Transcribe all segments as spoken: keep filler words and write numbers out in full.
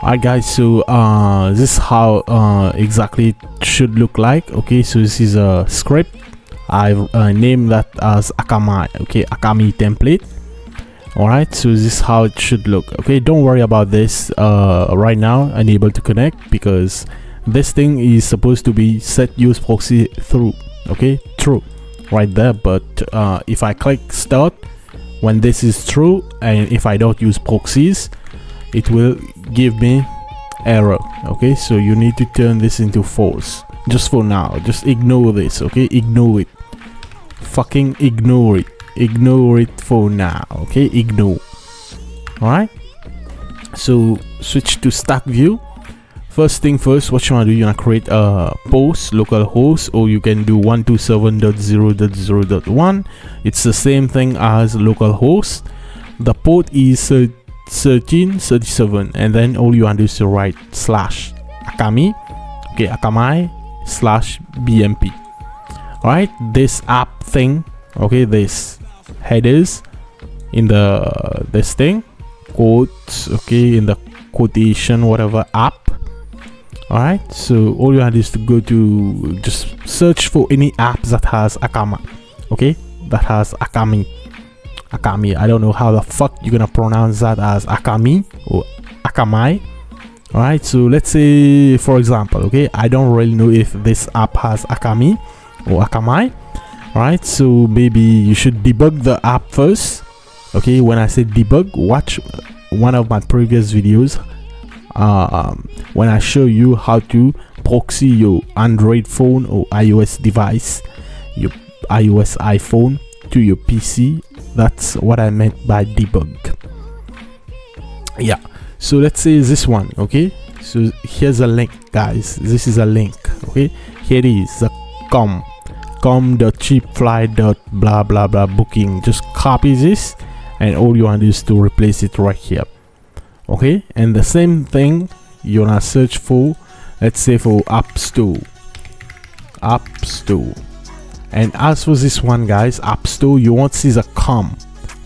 Alright guys, so uh, this is how uh, exactly it should look like. Okay, so this is a script. I've uh, named that as Akamai, okay, Akamai template. Alright, so this is how it should look. Okay, don't worry about this uh, right now, unable to connect, because this thing is supposed to be set use proxy through, okay, true, right there. But uh, if I click start, when this is true, and if I don't use proxies, it will give me error. Okay, so you need to turn this into false. Just for now, just ignore this, okay, ignore it, fucking ignore it, ignore it for now, okay, ignore. Alright, so switch to stack view. First thing first, what you wanna do, you wanna create a post localhost, or you can do one two seven dot zero dot zero dot one. It's the same thing as localhost. The port is uh, thirteen thirty-seven, and then all you wanna do is to write slash Akamai, okay, Akamai slash B M P. Alright, this app thing, okay, this headers in the uh, this thing, quotes, okay, in the quotation whatever app. Alright, so all you have is to go to, just search for any app that has Akamai, okay, that has Akamai, Akamai. I don't know how the fuck you're gonna pronounce that, as Akamai or Akamai. Alright, so let's say, for example, okay, I don't really know if this app has Akamai or Akamai. Alright, so maybe you should debug the app first. Okay, when I say debug, watch one of my previous videos uh, um, when I show you how to proxy your Android phone or iOS device, your iOS iPhone to your P C. That's what I meant by debug. Yeah. So let's say this one, okay, so here's a link, guys, this is a link, okay, here it is, the com com.cheapfly.blah blah blah booking. Just copy this, and all you want is to replace it right here, okay. And the same thing you wanna search for, let's say for app store, app store. And as for this one, guys, app store, you won't see the com,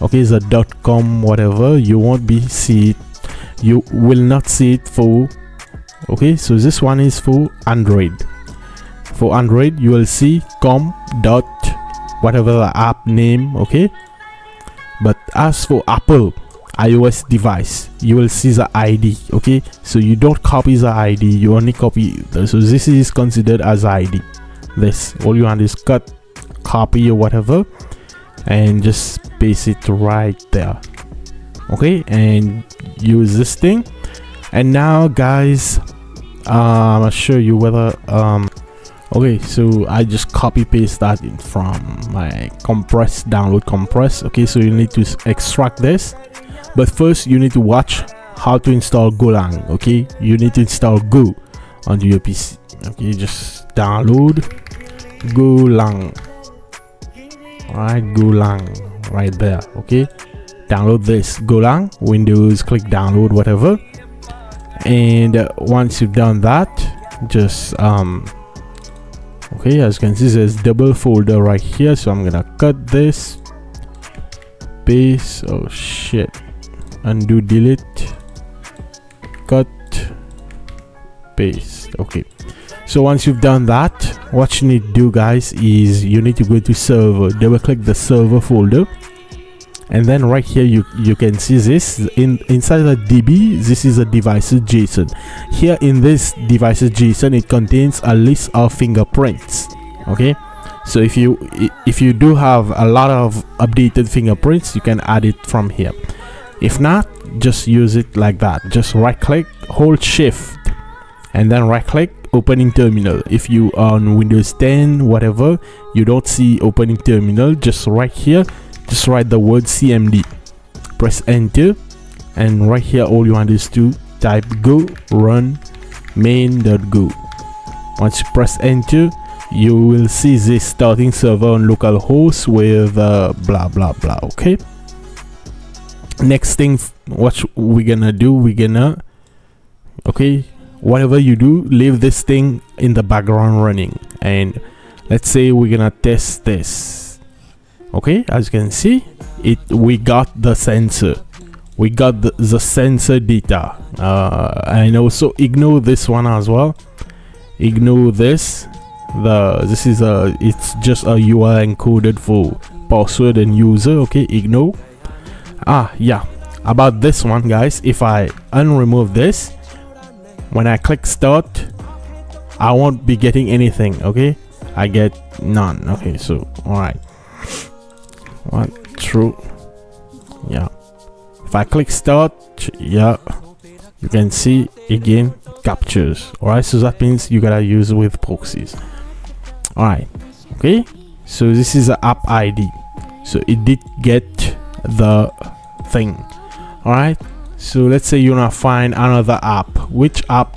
okay, the dot com whatever, you won't be see it. You will not see it for, okay, so this one is for Android. For Android, you will see com dot whatever the app name, okay. But as for Apple iOS device, you will see the I D, okay. So you don't copy the I D, you only copy the, so this is considered as I D. This, all you want is cut, copy or whatever, and just paste it right there, okay, and use this thing. And now, guys, um, I'll show you whether um okay, so I just copy paste that in from my compress, download compress, okay. So you need to extract this, but first you need to watch how to install GoLang, okay. You need to install Go onto your P C, okay. Just download GoLang, alright, GoLang right there, okay. Download this GoLang, Windows, click download, whatever. And uh, once you've done that, just um okay, as you can see, there's double folder right here, so I'm gonna cut this, paste, oh shit, undo, delete, cut, paste, okay. So once you've done that, what you need to do, guys, is you need to go to server, double click the server folder. And then right here, you you can see this in inside the D B. This is a devices JSON. Here in this devices JSON, it contains a list of fingerprints. Okay, so if you if you do have a lot of updated fingerprints, you can add it from here. If not, just use it like that. Just right click, hold shift, and then right click, opening terminal. If you are on Windows ten, whatever, you don't see opening terminal, just right here, just write the word C M D, press enter, and right here all you want is to type go run main.go. Once you press enter, you will see this starting server on localhost with uh, blah blah blah, okay. Next thing, what we're gonna do, we're gonna, okay, whatever you do, leave this thing in the background running, and let's say we're gonna test this. Okay, as you can see, it we got the sensor, we got the, the sensor data, uh, and also ignore this one as well. Ignore this. The this is a it's just a U R L encoded for password and user. Okay, ignore. Ah, yeah. About this one, guys. If I unremove this, when I click start, I won't be getting anything. Okay, I get none. Okay, so all right. One, true. Yeah. If I click start, yeah, you can see again captures. All right, so that means you gotta use with proxies. All right. Okay. So this is the app I D. So it did get the thing. All right. So let's say you wanna find another app. Which app?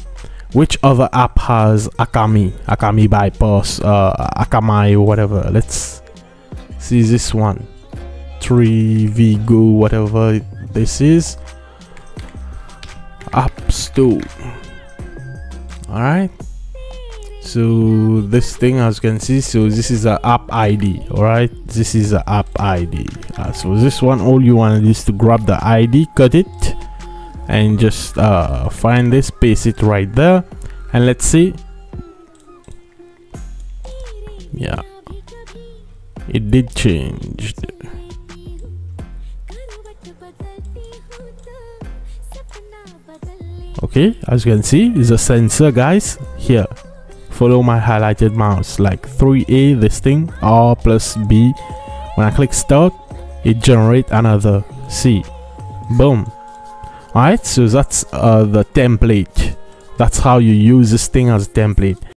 Which other app has Akamai, Akamai bypass, uh, Akamai or whatever? Let's see this one. three V Go, whatever this is. App Store. Alright. So this thing, as you can see, so this is an app I D. Alright. This is an app I D. Uh, so this one, all you want to do is to grab the I D, cut it, and just uh, find this, paste it right there. And let's see. Yeah. It did change. Okay, as you can see, is a sensor, guys. Here, follow my highlighted mouse, like three A, this thing, R plus B. When I click start, it generates another C. Boom. Alright, so that's uh, the template. That's how you use this thing as a template.